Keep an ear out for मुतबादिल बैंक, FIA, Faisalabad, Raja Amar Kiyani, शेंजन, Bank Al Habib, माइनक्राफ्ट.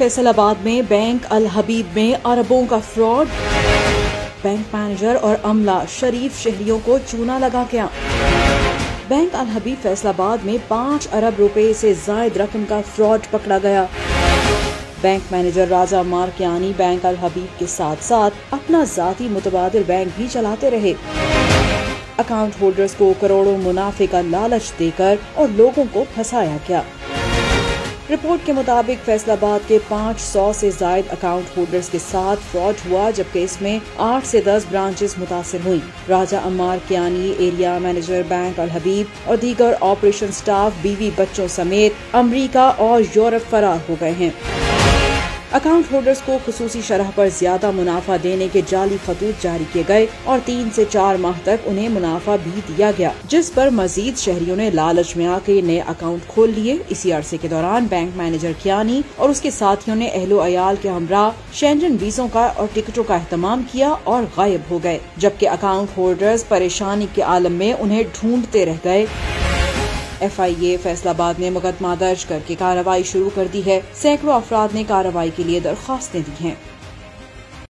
फैसलाबाद में बैंक अल हबीब में अरबों का फ्रॉड, बैंक मैनेजर और अमला शरीफ शहरियों को चूना लगा गया। बैंक अल हबीब फैसलाबाद में 5 अरब रुपए से जायद रकम का फ्रॉड पकड़ा गया। Bank manager Raja Amar Kiyani bank Al Habib के साथ साथ अपना जाती मुतबादिल बैंक भी चलाते रहे। अकाउंट होल्डर्स को करोड़ों मुनाफे का लालच देकर और लोगों को फंसाया गया। रिपोर्ट के मुताबिक फैसलाबाद के 500 से जायद अकाउंट होल्डर्स के साथ फ्रॉड हुआ, जबकि इसमें 8 से 10 ब्रांचेस मुतासर हुई। Raja Amar Kiyani, area manager bank Al Habib और दीगर ऑपरेशन स्टाफ बीवी बच्चों समेत अमेरिका और यूरोप फरार हो गए हैं। अकाउंट होल्डर्स को खुसूसी शरह पर ज्यादा मुनाफा देने के जाली खतूत जारी किए गए और 3 से 4 माह तक उन्हें मुनाफा भी दिया गया, जिस पर मजीद शहरियों ने लालच में आके नए अकाउंट खोल लिए। इसी अरसे के दौरान बैंक मैनेजर कियानी और उसके साथियों ने अहलो अयाल के हमरा शेंजन वीजों का और टिकटों का अहतमाम किया और गायब हो गए, जबकि अकाउंट होल्डर्स परेशानी के आलम में उन्हें ढूंढते रह गए। FIA फैसलाबाद ने मुकदमा दर्ज करके कार्रवाई शुरू कर दी है। सैकड़ों अफराद ने कार्रवाई के लिए दरख्वास्तें दी हैं।